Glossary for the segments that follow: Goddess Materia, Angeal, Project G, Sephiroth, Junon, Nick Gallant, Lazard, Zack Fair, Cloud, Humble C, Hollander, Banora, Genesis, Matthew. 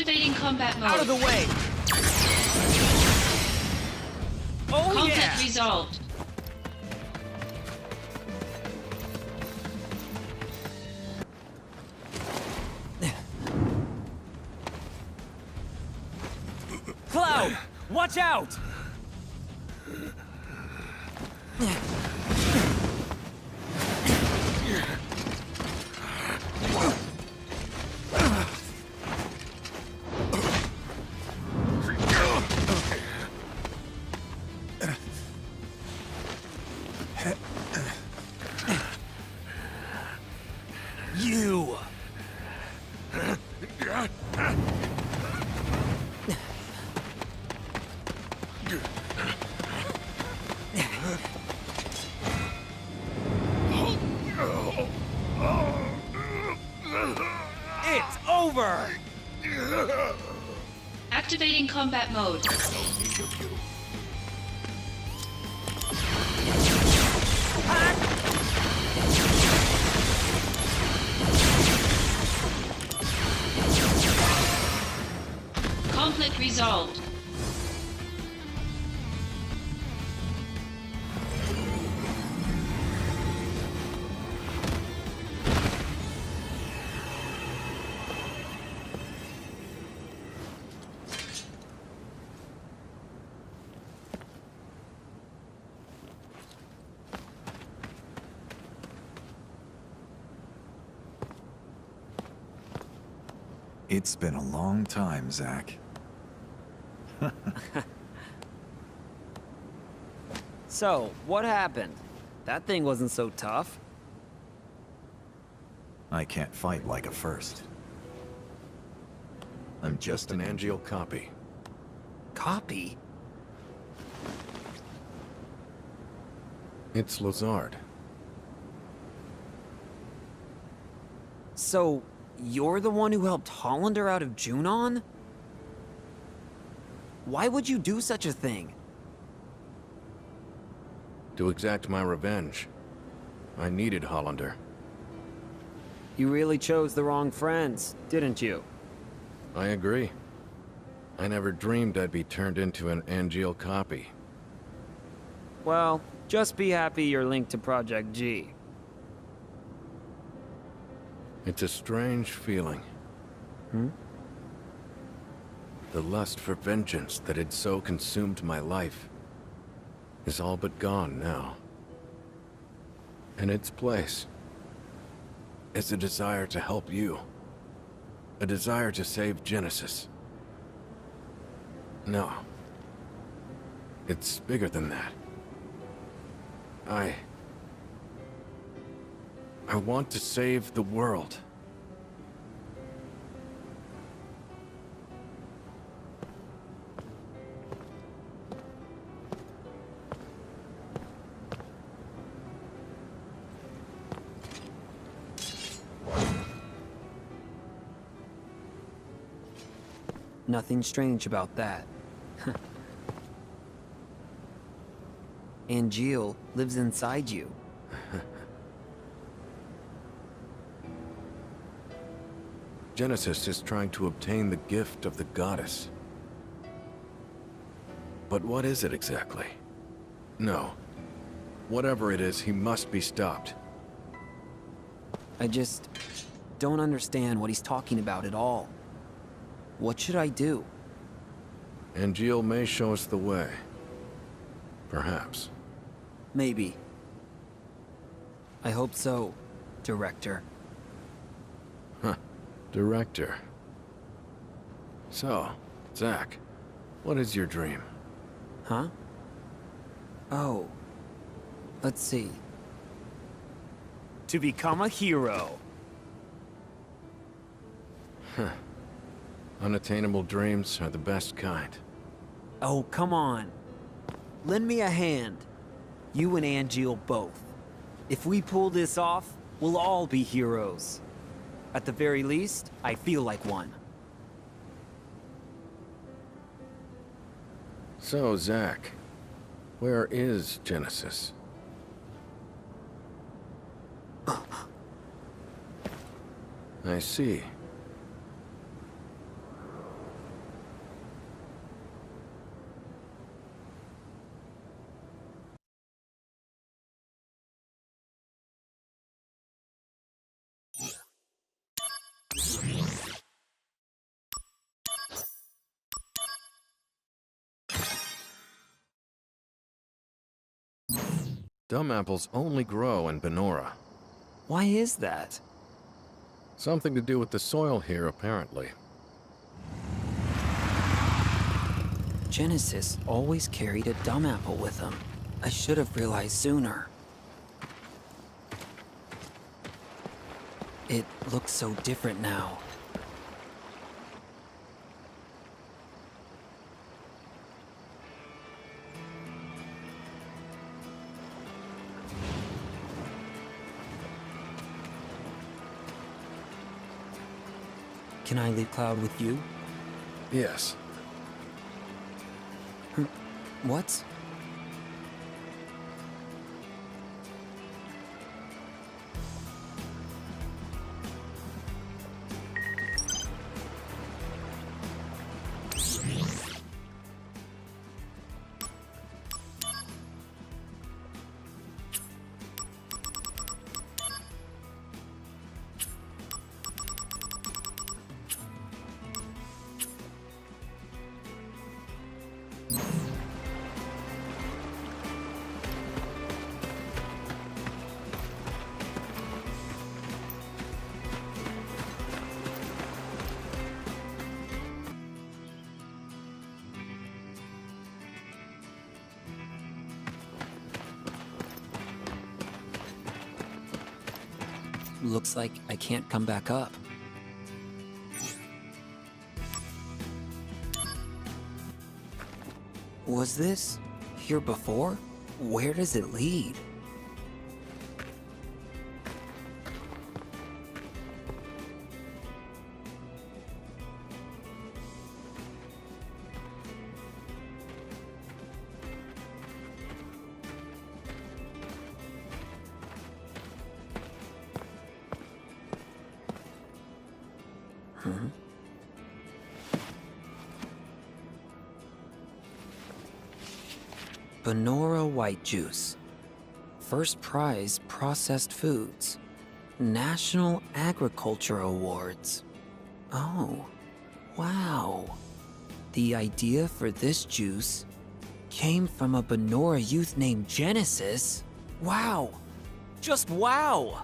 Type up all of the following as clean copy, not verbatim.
Activating combat mode. Out of the way. Oh, conflict resolved. Cloud, watch out! Activating combat mode. Conflict resolved. It's been a long time, Zack. So, what happened? That thing wasn't so tough. I can't fight like a first. I'm just an Angeal copy. Copy? It's Lazard. So... you're the one who helped Hollander out of Junon? Why would you do such a thing? To exact my revenge. I needed Hollander. You really chose the wrong friends, didn't you? I agree. I never dreamed I'd be turned into an Angeal copy. Well, just be happy you're linked to Project G. It's a strange feeling. Hmm? The lust for vengeance that had so consumed my life is all but gone now. In its place is a desire to help you. A desire to save Genesis. No. It's bigger than that. I want to save the world. Nothing strange about that. Angeal lives inside you. Genesis is trying to obtain the gift of the Goddess. But what is it exactly? No. Whatever it is, he must be stopped. I just... don't understand what he's talking about at all. What should I do? Angeal may show us the way. Perhaps. Maybe. I hope so, Director. Huh. Director. So, Zack, what is your dream? Huh? Oh. Let's see. To become a hero. Huh. Unattainable dreams are the best kind. Oh, come on. Lend me a hand. You and Angeal both. If we pull this off, we'll all be heroes. At the very least, I feel like one. So, Zack, where is Genesis? I see. Dumb apples only grow in Banora. Why is that? Something to do with the soil here, apparently. Genesis always carried a dumb apple with him. I should have realized sooner. It looks so different now. Can I leave Cloud with you? Yes. What? Looks like I can't come back up. Was this here before? Where does it lead? Banora white juice. First prize processed foods. National Agriculture Awards. Oh, wow. The idea for this juice came from a Banora youth named Genesis. Wow, just wow.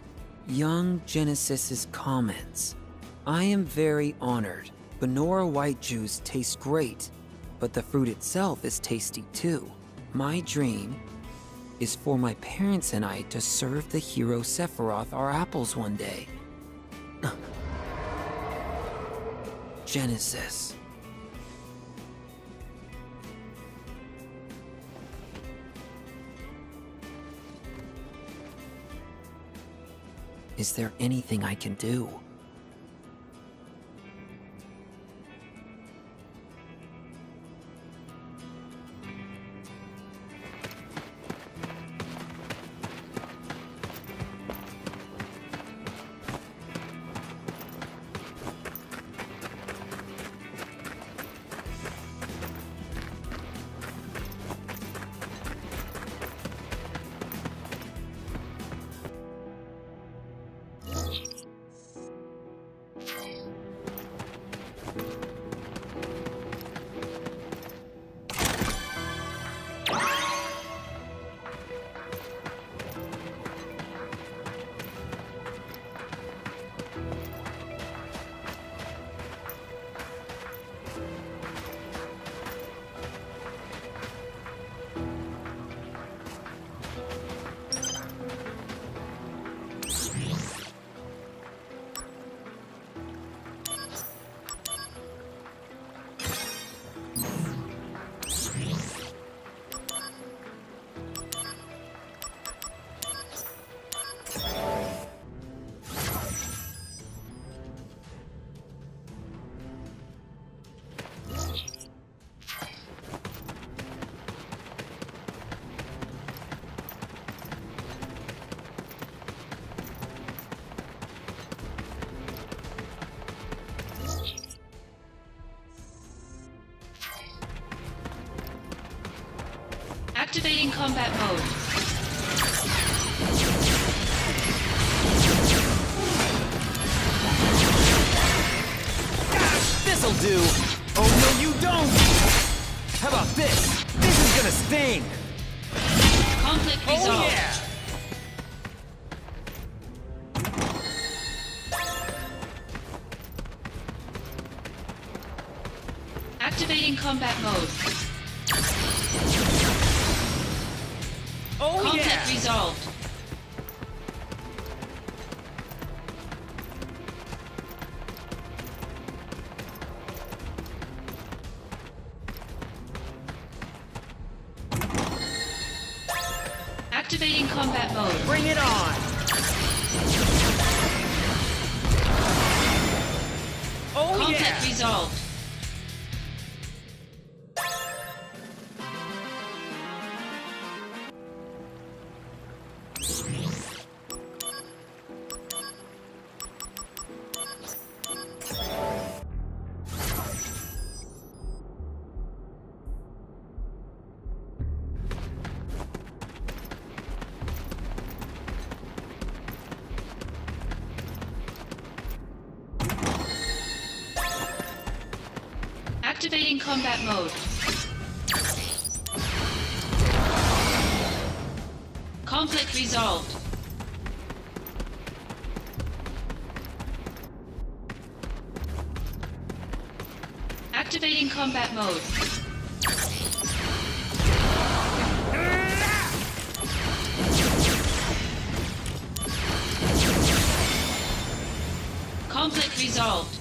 Young Genesis's comments. I am very honored. Banora white juice tastes great, but the fruit itself is tasty too. My dream is for my parents and I to serve the hero Sephiroth our apples one day. Genesis. Is there anything I can do? Activating combat mode. Gosh, this'll do! Oh no, you don't! How about this? This is gonna sting! Conflict resolved. Oh yeah! combat mode. Oh, conflict resolved. Activating combat mode. Bring it on. Oh, conflict resolved. Activating combat mode. Conflict resolved. Activating combat mode. Conflict resolved.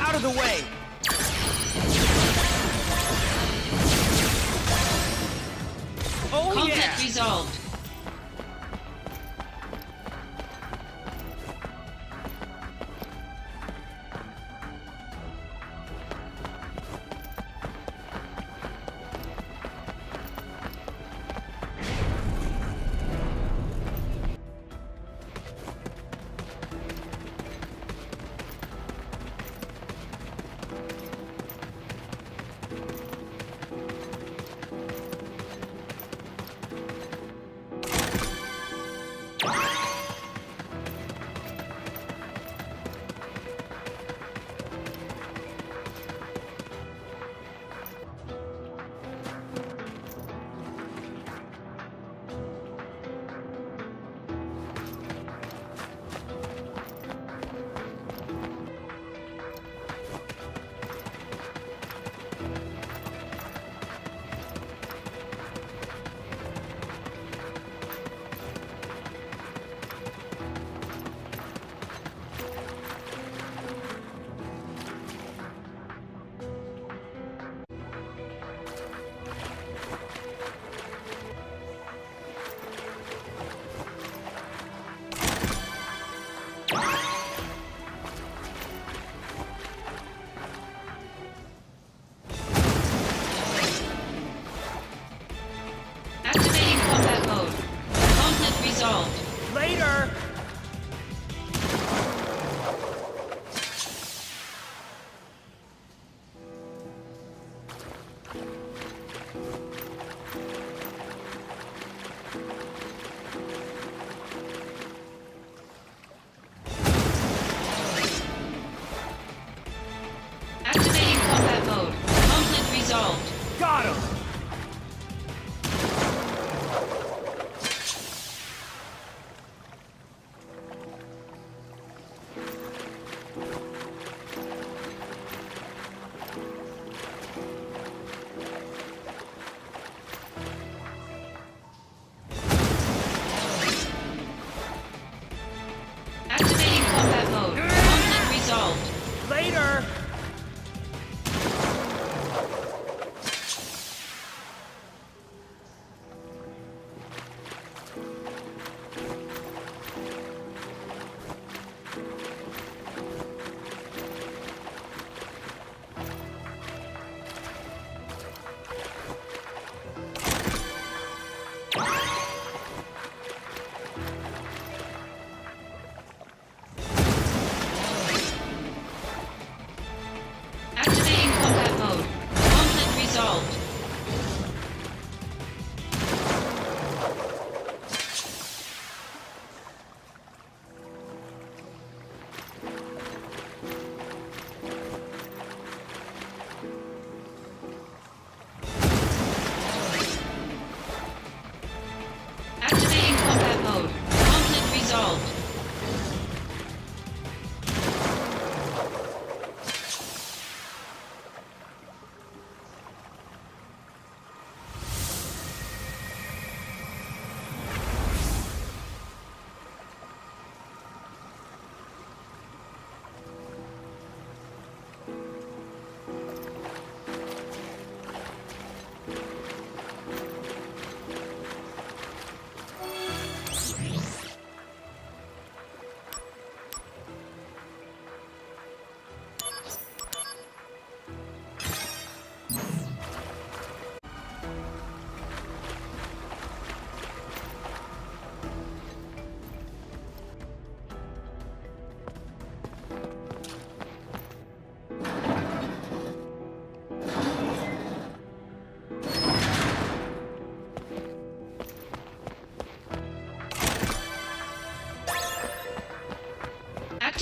Out of the way. Oh, conflict resolved.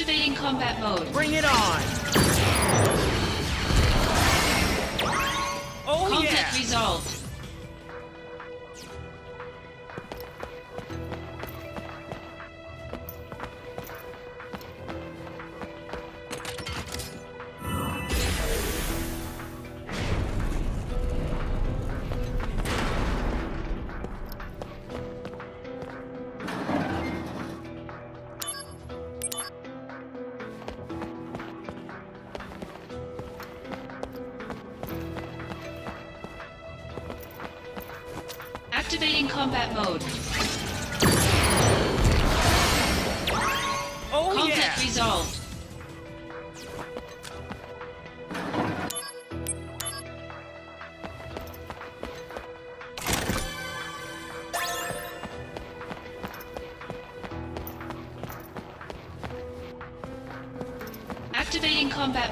Activating combat mode. Bring it on! Oh, conflict resolved. Activating combat mode. Oh, conflict resolved. Activating combat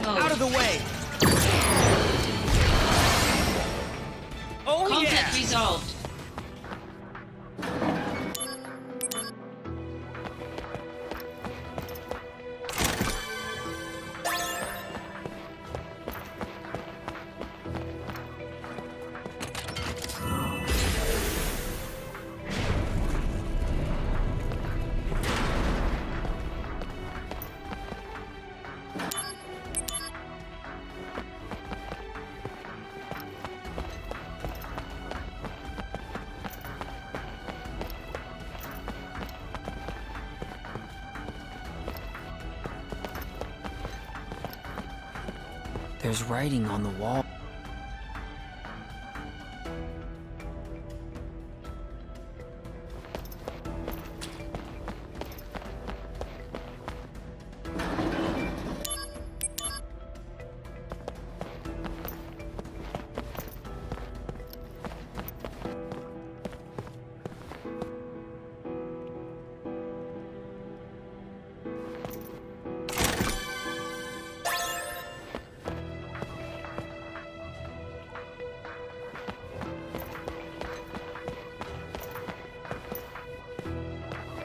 mode. Out of the way. Oh, conflict resolved. There's writing on the wall.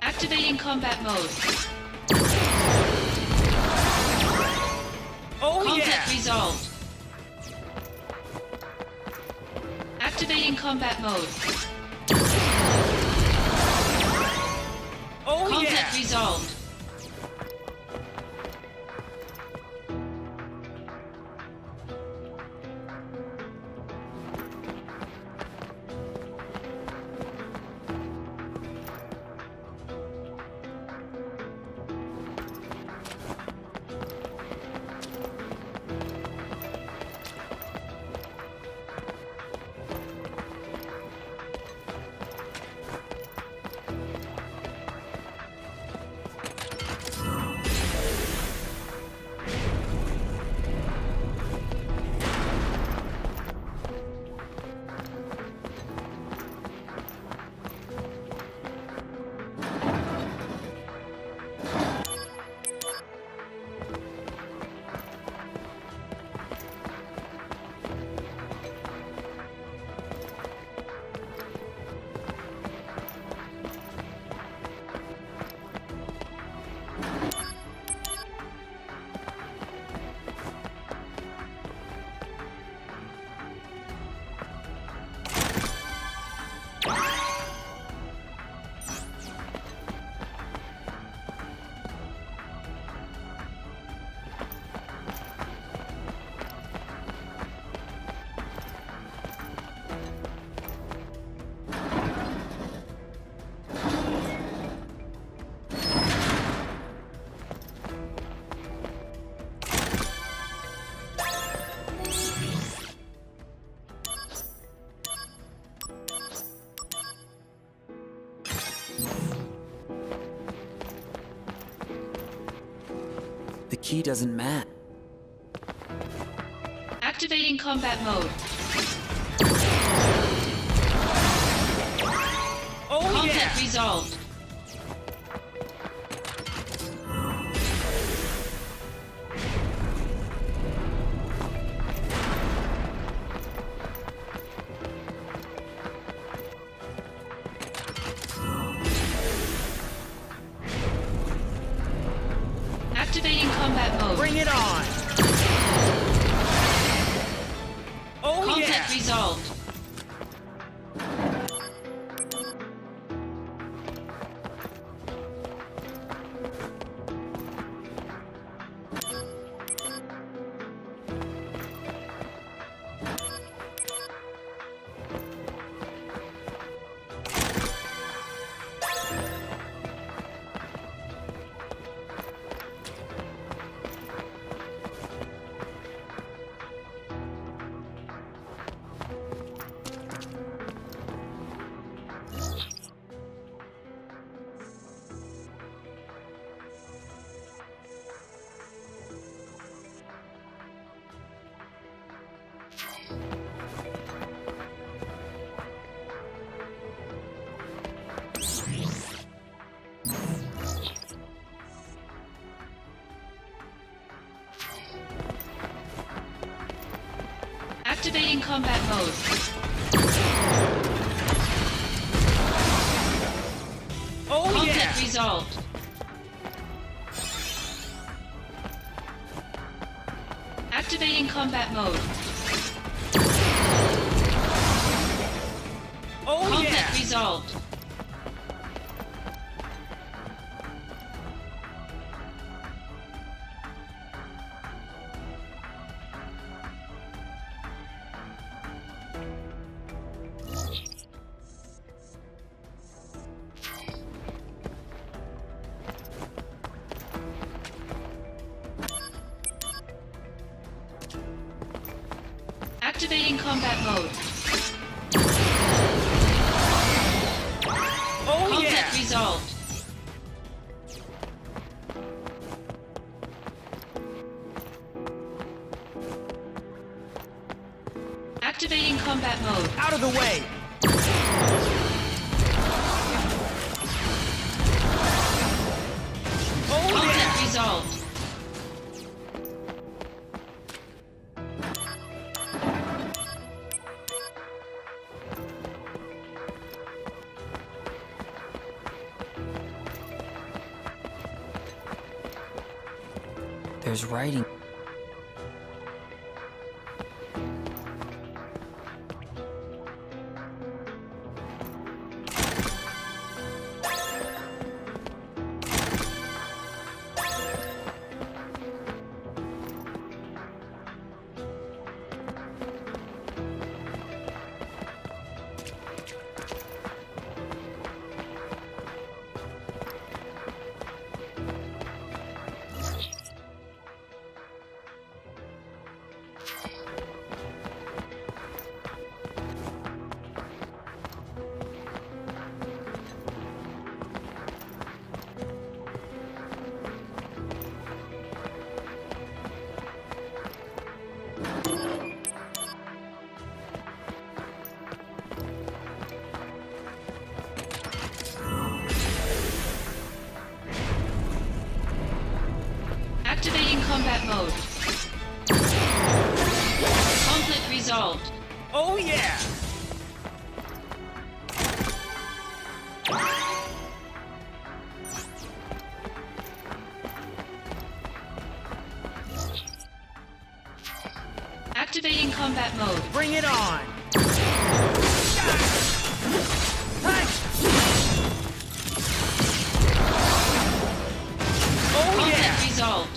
Activating combat mode. Oh, conflict resolved. Activating combat mode. Oh, conflict resolved. The key doesn't match. Activating combat mode. Oh, conflict resolved. combat mode. Bring it on. Oh, contact resolved. Activating combat mode. Oh, conflict resolved. Activating combat mode. Oh, conflict resolved. Activating combat mode. Oh, conflict resolved. Activating combat mode. Out of the way. Oh, conflict resolved. There's writing. Combat mode. Conflict resolved. Oh yeah! Activating combat mode. Bring it on! Oh, conflict resolved.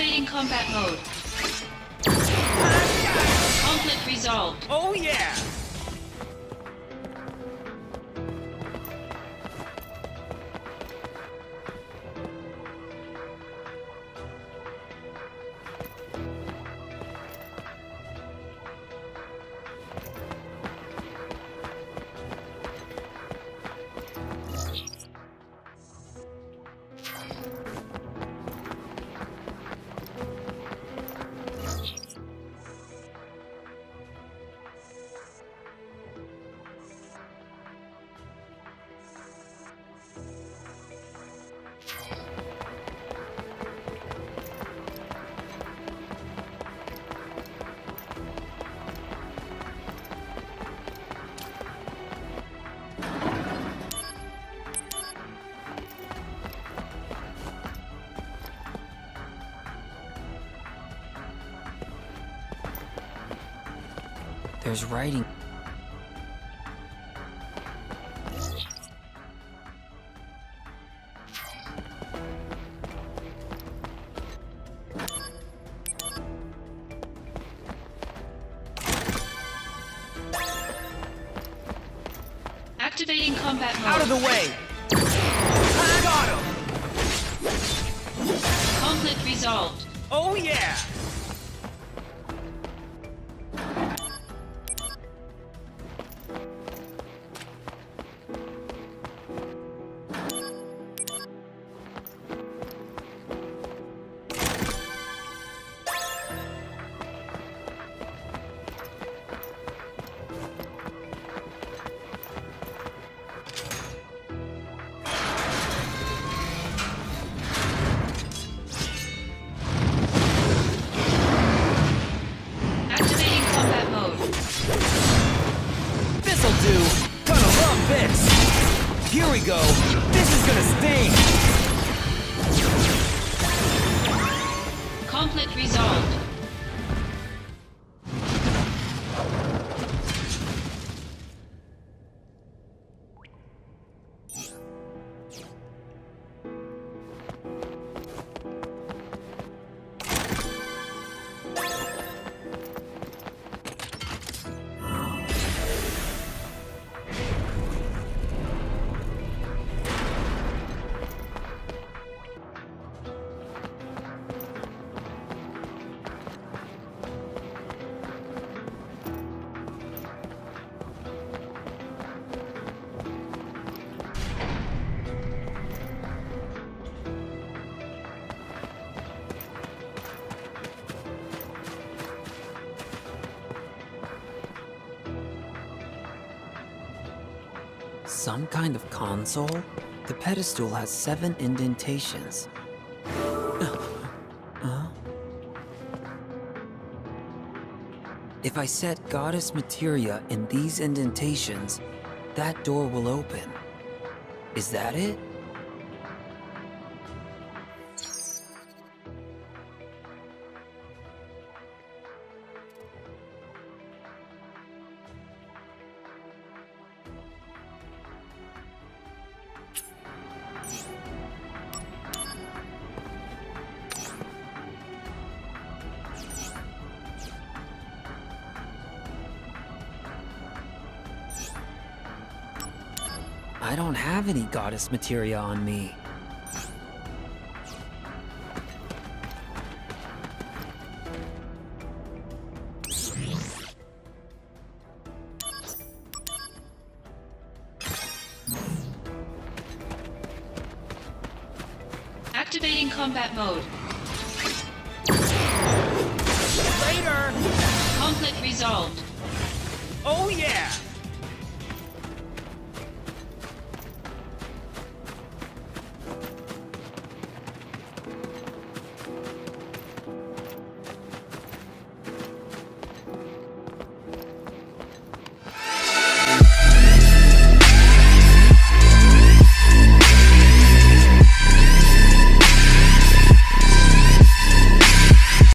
Activating combat mode. Conflict resolved. Oh yeah! There's writing. Activating combat mode. Out of the way! I got him! Conflict resolved. Oh yeah! Some kind of console? The pedestal has 7 indentations. Huh? If I set Goddess Materia in these indentations, that door will open. Is that it? I don't have any Goddess Materia on me. Activating combat mode. Later! Conflict resolved. Oh yeah!